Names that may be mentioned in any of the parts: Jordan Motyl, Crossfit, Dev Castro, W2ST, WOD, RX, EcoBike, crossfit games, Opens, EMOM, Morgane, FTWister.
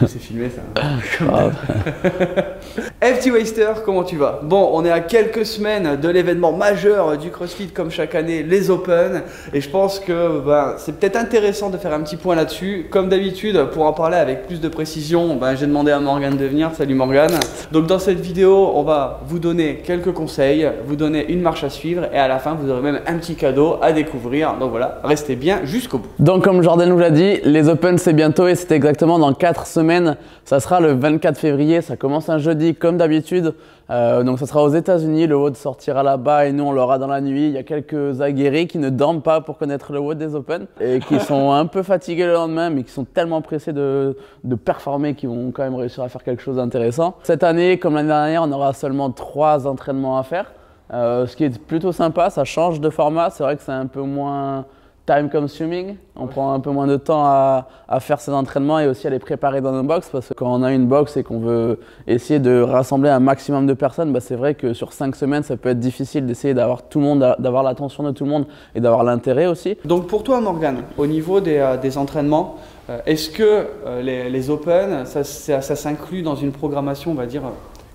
C'est filmé ça. FTWister, comment tu vas? Bon, on est à quelques semaines de l'événement majeur du CrossFit comme chaque année, les Open. Et je pense que ben, c'est peut-être intéressant de faire un petit point là-dessus. Comme d'habitude, pour en parler avec plus de précision, ben, j'ai demandé à Morgane de venir. Salut Morgane. Donc dans cette vidéo, on va vous donner quelques conseils, vous donner une marche à suivre et à la fin, vous aurez même un petit cadeau à découvrir. Donc voilà, restez bien jusqu'au bout. Donc comme Jordan nous l'a dit, les Open c'est bientôt et c'est exactement dans 4 semaines. Ça sera le 24 février, ça commence un jeudi comme d'habitude. Donc ça sera aux États-Unis, le WOD sortira là-bas et nous on l'aura dans la nuit. Il y a quelques aguerris qui ne dorment pas pour connaître le WOD des Open et qui sont un peu fatigués le lendemain mais qui sont tellement pressés de performer qu'ils vont quand même réussir à faire quelque chose d'intéressant. Cette année, comme l'année dernière, on aura seulement 3 entraînements à faire, ce qui est plutôt sympa, ça change de format, c'est vrai que c'est un peu moins time consuming, on prend un peu moins de temps à faire ces entraînements et aussi à les préparer dans nos box, parce que quand on a une box et qu'on veut essayer de rassembler un maximum de personnes, bah c'est vrai que sur 5 semaines ça peut être difficile d'essayer d'avoir tout le monde, d'avoir l'attention de tout le monde et d'avoir l'intérêt aussi. Donc pour toi Morgane, au niveau des entraînements, est-ce que les Open ça s'inclut dans une programmation, on va dire,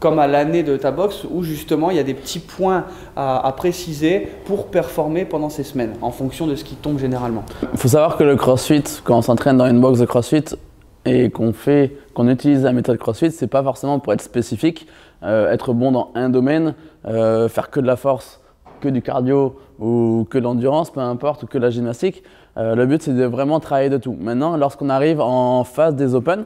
comme à l'année de ta boxe, où justement il y a des petits points à préciser pour performer pendant ces semaines, en fonction de ce qui tombe généralement? Il faut savoir que le CrossFit, quand on s'entraîne dans une box de CrossFit et qu'on utilise la méthode CrossFit, c'est pas forcément pour être spécifique, être bon dans un domaine, faire que de la force, que du cardio ou que de l'endurance, peu importe, ou que de la gymnastique. Le but c'est de vraiment travailler de tout. Maintenant, lorsqu'on arrive en phase des Open,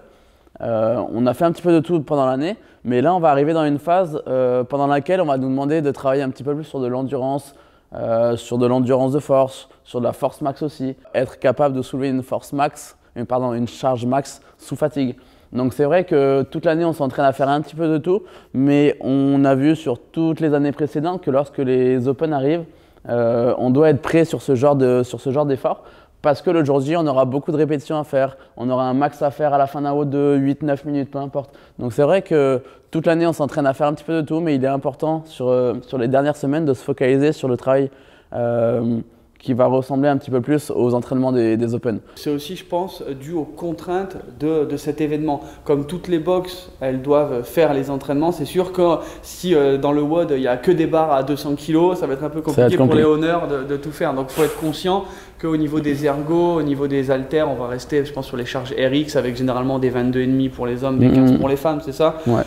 on a fait un petit peu de tout pendant l'année, mais là on va arriver dans une phase pendant laquelle on va nous demander de travailler un petit peu plus sur de l'endurance de force, sur de la force max aussi, être capable de soulever une force max, une charge max sous fatigue. Donc c'est vrai que toute l'année on s'entraîne à faire un petit peu de tout, mais on a vu sur toutes les années précédentes que lorsque les Open arrivent, on doit être prêt sur ce genre d'effort. Parce que le jour J, on aura beaucoup de répétitions à faire, on aura un max à faire à la fin d'un haut de 8-9 minutes, peu importe. Donc c'est vrai que toute l'année, on s'entraîne à faire un petit peu de tout, mais il est important sur les dernières semaines de se focaliser sur le travail qui va ressembler un petit peu plus aux entraînements des Open. C'est aussi, je pense, dû aux contraintes de cet événement. Comme toutes les boxes, elles doivent faire les entraînements. C'est sûr que si dans le WOD, il n'y a que des barres à 200 kg, ça va être un peu compliqué pour les honneurs de tout faire. Donc, il faut être conscient qu'au niveau des ergos, au niveau des haltères, on va rester, je pense, sur les charges RX avec généralement des 22,5 pour les hommes, des 15 pour les femmes, c'est ça? Ouais.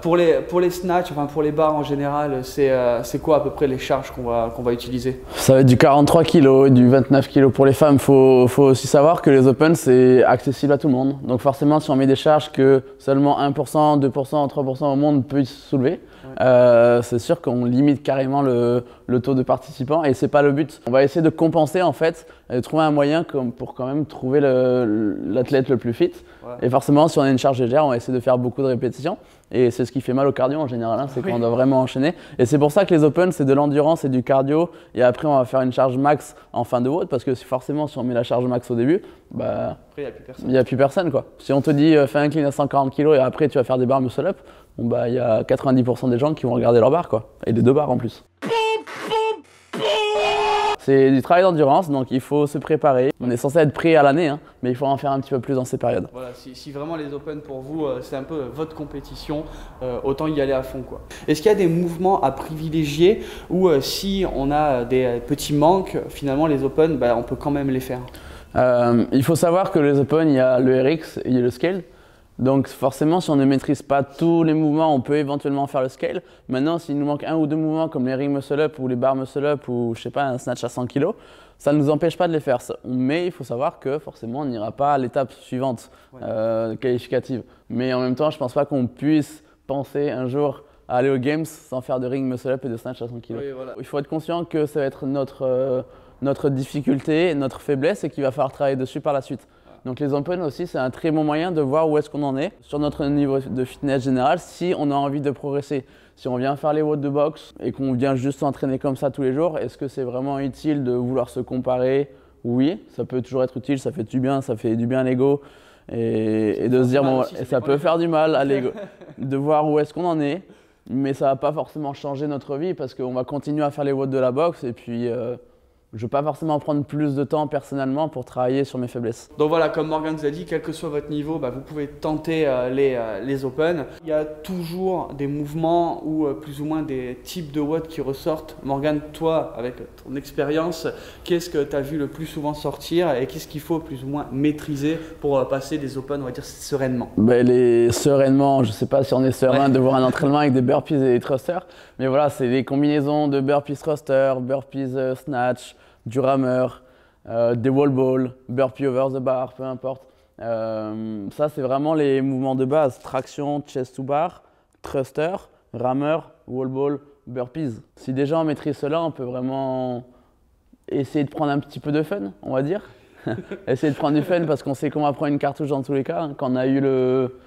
Pour les snatchs, enfin pour les barres en général, c'est quoi à peu près les charges qu'on va utiliser? Ça va être du 43 kg, du 29 kg pour les femmes. Faut aussi savoir que les Open, c'est accessible à tout le monde. Donc forcément, si on met des charges que seulement 1%, 2%, 3% au monde peut soulever, ouais, c'est sûr qu'on limite carrément le taux de participants et c'est pas le but. On va essayer de compenser en fait, et trouver un moyen pour quand même trouver l'athlète le plus fit. Ouais. Et forcément, si on a une charge légère, on va essayer de faire beaucoup de répétitions. Et c'est ce qui fait mal au cardio en général, hein, c'est oui, qu'on doit vraiment enchaîner. Et c'est pour ça que les Open, c'est de l'endurance et du cardio. Et après, on va faire une charge max en fin de WOD. Parce que forcément, si on met la charge max au début, bah, après, il n'y a plus personne, quoi. Si on te dit fais un clean à 140 kg et après tu vas faire des barres muscle up, bon, bah, il y a 90% des gens qui vont regarder leur barre, quoi. Et des 2 barres en plus. C'est du travail d'endurance, donc il faut se préparer. On est censé être prêt à l'année, hein, mais il faut en faire un petit peu plus dans ces périodes. Voilà, si vraiment les Open pour vous, c'est un peu votre compétition, autant y aller à fond, quoi. Est-ce qu'il y a des mouvements à privilégier ou si on a des petits manques, finalement les Open, bah, on peut quand même les faire? Il faut savoir que les Open, il y a le RX, il y a le scale. Donc forcément, si on ne maîtrise pas tous les mouvements, on peut éventuellement faire le scale. Maintenant, s'il nous manque un ou deux mouvements comme les ring muscle up ou les barres muscle up ou je sais pas un snatch à 100 kg, ça ne nous empêche pas de les faire. Mais il faut savoir que forcément, on n'ira pas à l'étape suivante, ouais, qualificative. Mais en même temps, je pense pas qu'on puisse penser un jour à aller aux Games sans faire de ring muscle up et de snatch à 100 kg. Oui, voilà. Il faut être conscient que ça va être notre difficulté, notre faiblesse et qu'il va falloir travailler dessus par la suite. Donc les Open aussi, c'est un très bon moyen de voir où est-ce qu'on en est sur notre niveau de fitness général si on a envie de progresser. Si on vient faire les WOD de boxe et qu'on vient juste s'entraîner comme ça tous les jours, est-ce que c'est vraiment utile de vouloir se comparer? Oui, ça peut toujours être utile, ça fait du bien à l'ego et de se dire bon, ça peut faire du mal à l'ego, de voir où est-ce qu'on en est, mais ça ne va pas forcément changer notre vie parce qu'on va continuer à faire les WOD de la boxe et puis je ne veux pas forcément prendre plus de temps personnellement pour travailler sur mes faiblesses. Donc voilà, comme Morgane vous a dit, quel que soit votre niveau, bah, vous pouvez tenter les Open. Il y a toujours des mouvements ou plus ou moins des types de watts qui ressortent. Morgane, toi, avec ton expérience, qu'est-ce que tu as vu le plus souvent sortir et qu'est-ce qu'il faut plus ou moins maîtriser pour passer des Open, on va dire, sereinement? Bah, les sereinement, je ne sais pas si on est serein de voir un entraînement avec des burpees et des thrusters, mais voilà, c'est des combinaisons de burpees thruster, burpees snatch, du rameur, des wall balls, burpee over the bar, peu importe. Ça, c'est vraiment les mouvements de base. Traction, chest to bar, thruster, rameur, wall ball, burpees. Si déjà on maîtrise cela, on peut vraiment essayer de prendre un petit peu de fun, on va dire. Essayer de prendre du fun parce qu'on sait qu'on va prendre une cartouche dans tous les cas. Quand on a eu le...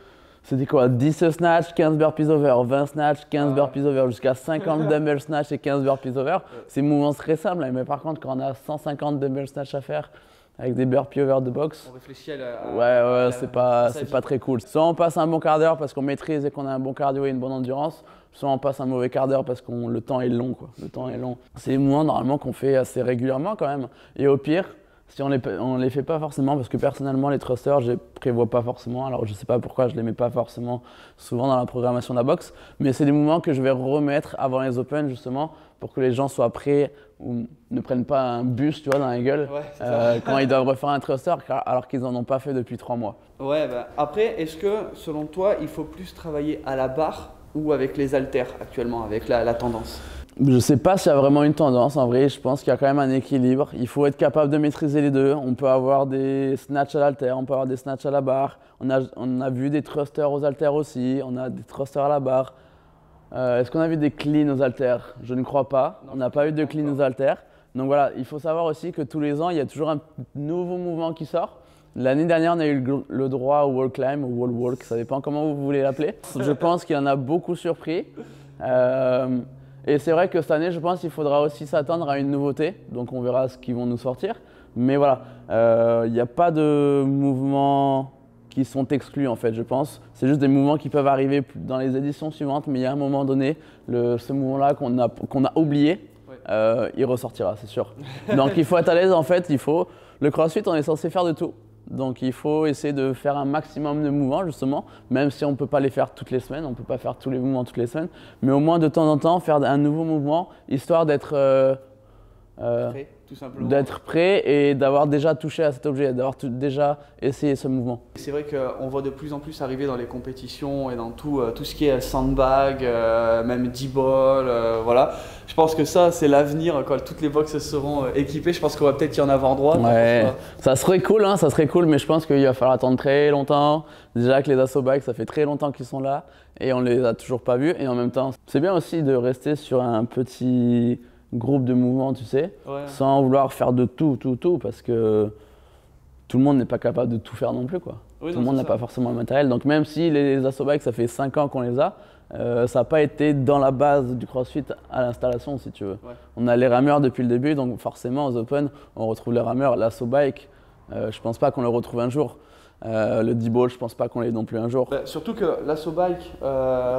C'était quoi, 10 snatch, 15 burpees over, 20 snatch, 15 burpees over, jusqu'à 50 dumbbell snatch et 15 burpees over. C'est mouvement très simple, mais par contre, quand on a 150 dumbbell snatch à faire avec des burpees over de box, on réfléchit à la... Ouais, c'est pas très cool. Soit on passe un bon quart d'heure parce qu'on maîtrise et qu'on a un bon cardio et une bonne endurance, soit on passe un mauvais quart d'heure parce que le temps est long, quoi. Le temps est long. C'est des mouvements normalement qu'on fait assez régulièrement quand même. Et au pire, si on les fait pas forcément, parce que personnellement les thrusters je les prévois pas forcément, alors je sais pas pourquoi je les mets pas forcément souvent dans la programmation de la boxe, mais c'est des mouvements que je vais remettre avant les Open justement pour que les gens soient prêts ou ne prennent pas un bus, tu vois, dans la gueule, ouais, quand ils doivent refaire un thruster alors qu'ils en ont pas fait depuis 3 mois. Ouais, bah, après, est-ce que selon toi il faut plus travailler à la barre ou avec les haltères actuellement, avec la tendance? Je sais pas s'il y a vraiment une tendance, en vrai, je pense qu'il y a quand même un équilibre. Il faut être capable de maîtriser les deux. On peut avoir des snatchs à l'haltère, on peut avoir des snatchs à la barre. On a vu des thrusters aux haltères aussi, on a des thrusters à la barre. Est-ce qu'on a vu des cleans aux haltères? Je ne crois pas. On n'a pas eu de clean aux haltères. Donc voilà, il faut savoir aussi que tous les ans, il y a toujours un nouveau mouvement qui sort. L'année dernière, on a eu le droit au wall climb, ou wall walk, ça dépend comment vous voulez l'appeler. Je pense qu'il en a beaucoup surpris. Et c'est vrai que cette année, je pense qu'il faudra aussi s'attendre à une nouveauté. Donc on verra ce qu'ils vont nous sortir. Mais voilà, il n'y a pas de mouvements qui sont exclus en fait, je pense. C'est juste des mouvements qui peuvent arriver dans les éditions suivantes. Mais il y a un moment donné, ce mouvement-là qu'on a oublié, il ressortira, c'est sûr. Donc il faut être à l'aise en fait. Le CrossFit, on est censé faire de tout. Donc il faut essayer de faire un maximum de mouvements justement, même si on ne peut pas les faire toutes les semaines, on ne peut pas faire tous les mouvements toutes les semaines, mais au moins de temps en temps faire un nouveau mouvement, histoire d'être prêt et d'avoir déjà touché à cet objet, d'avoir déjà essayé ce mouvement. C'est vrai qu'on voit de plus en plus arriver dans les compétitions et dans tout ce qui est sandbag, même d-ball, voilà. Je pense que ça, c'est l'avenir, quand toutes les boxes seront équipées, je pense qu'on va peut-être y en avoir droit. Ouais, ça serait cool, hein, ça serait cool, mais je pense qu'il va falloir attendre très longtemps. Déjà que les assaut bags, ça fait très longtemps qu'ils sont là et on ne les a toujours pas vus. Et en même temps, c'est bien aussi de rester sur un petit groupe de mouvements, tu sais, sans vouloir faire de tout, parce que tout le monde n'est pas capable de tout faire non plus, quoi. Oui, tout le monde n'a pas forcément le matériel, donc même si les assaut bags, ça fait 5 ans qu'on les a, ça n'a pas été dans la base du CrossFit à l'installation, si tu veux. Ouais. On a les rameurs depuis le début, donc forcément aux Open, on retrouve les rameurs, l'assaut bike, je pense pas qu'on le retrouve un jour. Le d-ball, je pense pas qu'on l'ait non plus un jour. Bah, surtout que l'assaut bike,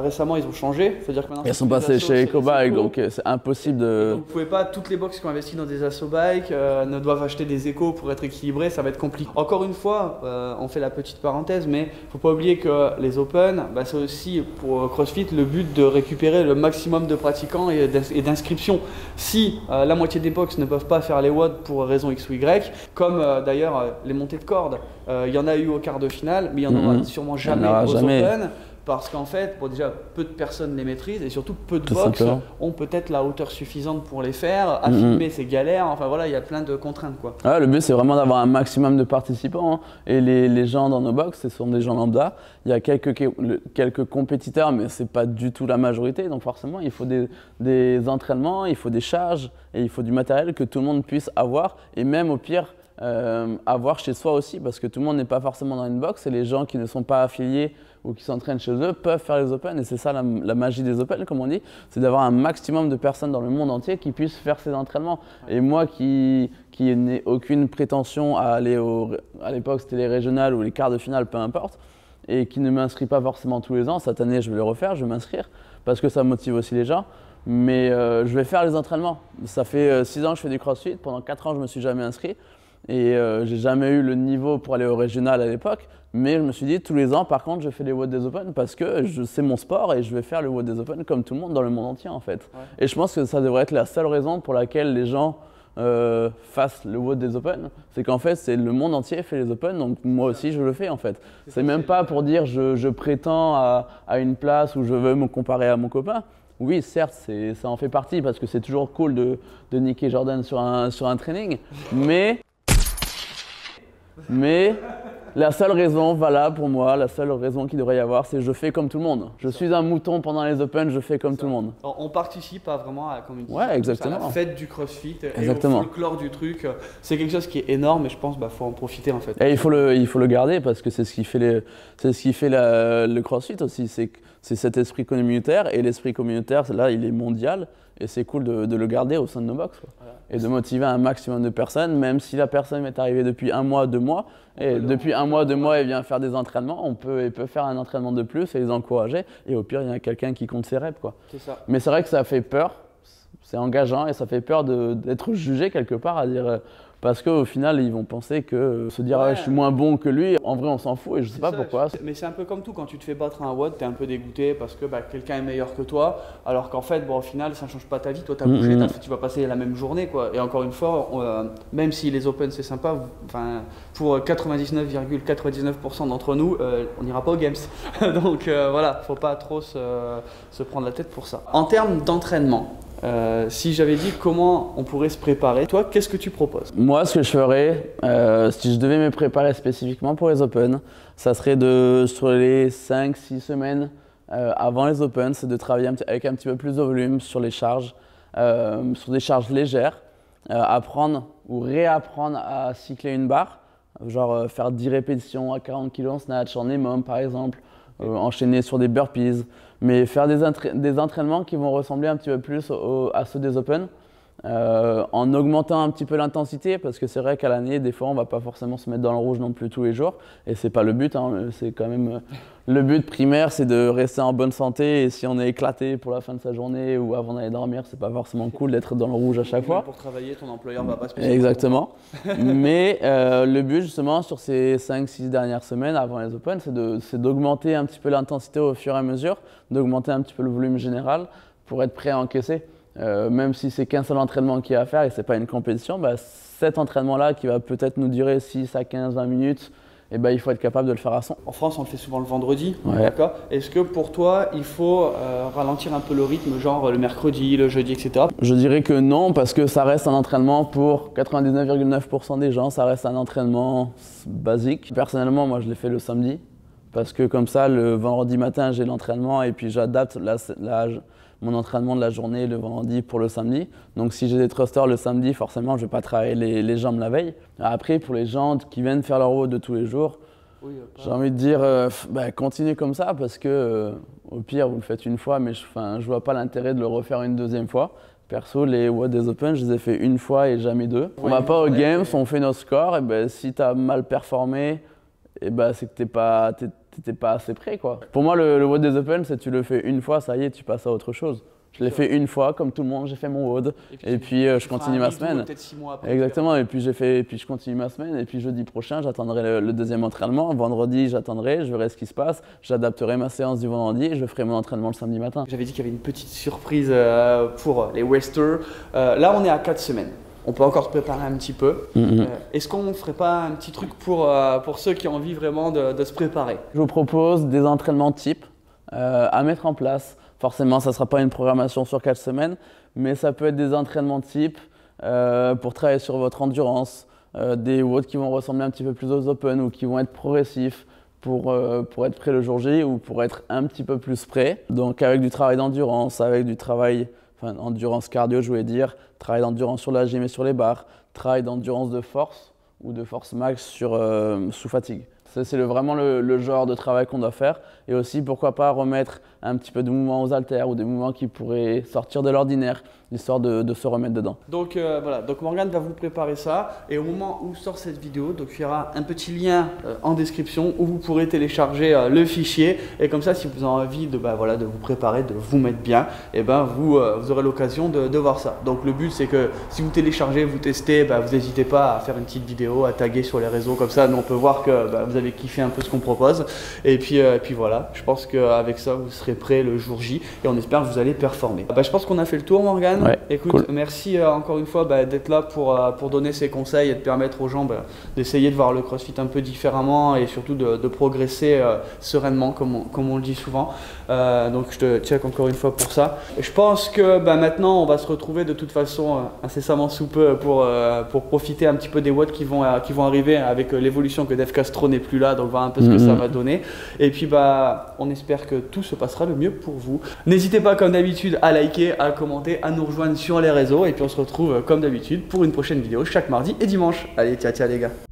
récemment, ils ont changé. C'est-à-dire que maintenant, ils sont passés chez EcoBike, donc c'est impossible de. Donc, vous pouvez pas, toutes les boxes qui ont investi dans des assaut bikes ne doivent acheter des échos pour être équilibrés, ça va être compliqué. Encore une fois, on fait la petite parenthèse, mais faut pas oublier que les Open, bah, c'est aussi pour CrossFit le but de récupérer le maximum de pratiquants et d'inscriptions. Si la moitié des boxes ne peuvent pas faire les watts pour raison X ou Y, comme d'ailleurs les montées de cordes, il y en a eu au quart de finale, mais il n'y en aura sûrement jamais aux Open, parce qu'en fait, bon, déjà peu de personnes les maîtrisent et surtout peu de box ont peut-être la hauteur suffisante pour les faire, filmer ces galères, enfin voilà, il y a plein de contraintes, quoi. Ah, le but c'est vraiment d'avoir un maximum de participants, hein. Et les gens dans nos box, ce sont des gens lambda, il y a quelques compétiteurs, mais c'est pas du tout la majorité, donc forcément il faut des entraînements, il faut des charges et il faut du matériel que tout le monde puisse avoir, et même au pire, avoir chez soi aussi, parce que tout le monde n'est pas forcément dans une box et les gens qui ne sont pas affiliés ou qui s'entraînent chez eux peuvent faire les Open, et c'est ça la magie des Open, comme on dit, c'est d'avoir un maximum de personnes dans le monde entier qui puissent faire ces entraînements. Et moi qui n'ai aucune prétention à aller à l'époque c'était les régionales ou les quarts de finale, peu importe, et qui ne m'inscrit pas forcément tous les ans, cette année je vais le refaire, je vais m'inscrire parce que ça motive aussi les gens. mais je vais faire les entraînements. Ça fait 6 ans que je fais du crossfit, pendant 4 ans je ne me suis jamais inscrit et j'ai jamais eu le niveau pour aller au régional à l'époque, mais je me suis dit tous les ans par contre je fais les WOD des Open parce que c'est mon sport et je vais faire le WOD des Open comme tout le monde dans le monde entier en fait. Ouais. Et je pense que ça devrait être la seule raison pour laquelle les gens fassent le WOD des Open, c'est qu'en fait c'est le monde entier fait les Open, donc moi aussi je le fais en fait. C'est même pas pour dire je prétends à une place ou je veux me comparer à mon copain. Oui, certes, ça en fait partie parce que c'est toujours cool de niquer Jordan sur un training, mais la seule raison valable pour moi, la seule raison qu'il devrait y avoir, c'est je fais comme tout le monde. Je suis un mouton pendant les Open, je fais comme tout le monde. On participe à vraiment à, comme à la fête du CrossFit et au folklore du truc. C'est quelque chose qui est énorme et je pense qu'il faut en profiter en fait. Et il faut le garder parce que c'est ce qui fait, le CrossFit aussi. C'est cet esprit communautaire et l'esprit communautaire, là, il est mondial et c'est cool de le garder au sein de nos box quoi. Voilà. Et de motiver un maximum de personnes, même si la personne est arrivée depuis 1 mois, 2 mois, et depuis 1 mois, 2 mois, elle vient faire des entraînements, elle peut faire un entraînement de plus et les encourager, et au pire, il y a quelqu'un qui compte ses reps, quoi. C'est ça. Mais c'est vrai que ça fait peur, c'est engageant et ça fait peur d'être jugé quelque part, à dire… Parce qu'au final, ils vont penser que se dire ouais, je suis moins bon que lui, en vrai on s'en fout et je sais pas pourquoi. Mais c'est un peu comme tout, quand tu te fais battre à un WOD, t'es un peu dégoûté parce que bah, quelqu'un est meilleur que toi, alors qu'en fait, bon, au final, ça ne change pas ta vie, toi t'as bougé, tu vas passer la même journée, quoi. Et encore une fois, même si les Open c'est sympa, pour 99,99% d'entre nous, on n'ira pas aux Games. Donc voilà, faut pas trop se prendre la tête pour ça. En termes d'entraînement, si j'avais dit comment on pourrait se préparer, toi, qu'est-ce que tu proposes? Moi, ce que je ferais, si je devais me préparer spécifiquement pour les Open, ça serait sur les 5-6 semaines avant les Open, c'est de travailler avec un petit peu plus de volume sur les charges, sur des charges légères, apprendre ou réapprendre à cycler une barre, genre faire 10 répétitions à 40 kg en snatch, en EMOM par exemple, enchaîner sur des burpees, mais faire des entraînements qui vont ressembler un petit peu plus à ceux des Open, en augmentant un petit peu l'intensité, parce que c'est vrai qu'à l'année, des fois, on ne va pas forcément se mettre dans le rouge non plus tous les jours, et c'est pas le but, hein, c'est quand même… Le but primaire, c'est de rester en bonne santé, et si on est éclaté pour la fin de sa journée ou avant d'aller dormir, c'est pas forcément cool d'être dans le rouge à chaque fois. Pour travailler, ton employeur va pas se payer. Exactement. Mais le but justement sur ces 5-6 dernières semaines avant les Open, c'est d'augmenter un petit peu l'intensité au fur et à mesure, d'augmenter un petit peu le volume général pour être prêt à encaisser. Même si c'est qu'un seul entraînement qu'il y a à faire et c'est pas une compétition, bah, cet entraînement-là qui va peut-être nous durer 6 à 15, 20 minutes, eh ben, il faut être capable de le faire à son. En France, on le fait souvent le vendredi, d'accord ? Est-ce que pour toi, il faut ralentir un peu le rythme, genre le mercredi, le jeudi, etc. Je dirais que non, parce que ça reste un entraînement pour 99,9% des gens, ça reste un entraînement basique. Personnellement, moi, je l'ai fait le samedi, parce que comme ça, le vendredi matin, j'ai l'entraînement et puis j'adapte mon entraînement de la journée le vendredi pour le samedi. Donc si j'ai des thrusters le samedi, forcément je ne vais pas travailler les jambes la veille. Après pour les gens qui viennent faire leur WOD de tous les jours, oui, j'ai envie de dire bah, continuez comme ça parce que au pire vous le faites une fois mais je vois pas l'intérêt de le refaire une deuxième fois. Perso, les WOD des Open, je les ai fait une fois et jamais deux. On va pas aux Games, on fait nos scores et ben, si tu as mal performé, et ben, c'est que t'étais pas assez prêt quoi. Pour moi le WOD des Open c'est tu le fais une fois, ça y est tu passes à autre chose. Je l'ai fait une fois comme tout le monde, j'ai fait mon WOD et puis je continue ma semaine. Peut-être 6 mois après. Exactement et puis je continue ma semaine et puis jeudi prochain j'attendrai le deuxième entraînement, vendredi j'attendrai, je verrai ce qui se passe, j'adapterai ma séance du vendredi et je ferai mon entraînement le samedi matin. J'avais dit qu'il y avait une petite surprise pour les Westers. Là on est à 4 semaines. On peut encore préparer un petit peu. Est-ce qu'on ne ferait pas un petit truc pour ceux qui ont envie vraiment de se préparer? Je vous propose des entraînements types à mettre en place. Forcément, ça ne sera pas une programmation sur 4 semaines, mais ça peut être des entraînements types pour travailler sur votre endurance, des WOD qui vont ressembler un petit peu plus aux Open ou qui vont être progressifs pour être prêt le jour J ou pour être un petit peu plus prêt. Donc avec du travail d'endurance, avec du travail… Enfin, endurance cardio, je voulais dire, travail d'endurance sur la gym et sur les barres, travail d'endurance de force ou de force max sous fatigue. Ça, c'est vraiment le genre de travail qu'on doit faire. Et aussi, pourquoi pas remettre un petit peu de mouvement aux haltères ou des mouvements qui pourraient sortir de l'ordinaire, histoire de se remettre dedans. Donc voilà, donc Morgane va vous préparer ça. Et au moment où sort cette vidéo, donc, il y aura un petit lien en description où vous pourrez télécharger le fichier. Et comme ça, si vous avez envie de, voilà, de vous préparer, de vous mettre bien, et vous aurez l'occasion de voir ça. Donc le but, c'est que si vous téléchargez, vous testez, vous n'hésitez pas à faire une petite vidéo, à taguer sur les réseaux. Comme ça, nous, on peut voir que vous avez kiffé un peu ce qu'on propose. Et puis voilà, je pense qu'avec ça, vous serez prêt le jour J et on espère que vous allez performer. Je pense qu'on a fait le tour, Morgane. Ouais, écoute, cool. Merci encore une fois d'être là pour donner ces conseils et de permettre aux gens d'essayer de voir le CrossFit un peu différemment et surtout de progresser sereinement, comme on le dit souvent. Donc je te check encore une fois pour ça. Je pense que maintenant, on va se retrouver de toute façon incessamment sous peu pour profiter un petit peu des watts qui vont arriver avec l'évolution que Dev Castro n'est plus là, donc voir un peu ce que ça va donner. Et puis on espère que tout se passera le mieux pour vous. N'hésitez pas comme d'habitude à liker, à commenter, à nous rejoindre sur les réseaux et puis on se retrouve comme d'habitude pour une prochaine vidéo chaque mardi et dimanche. Allez, ciao ciao les gars.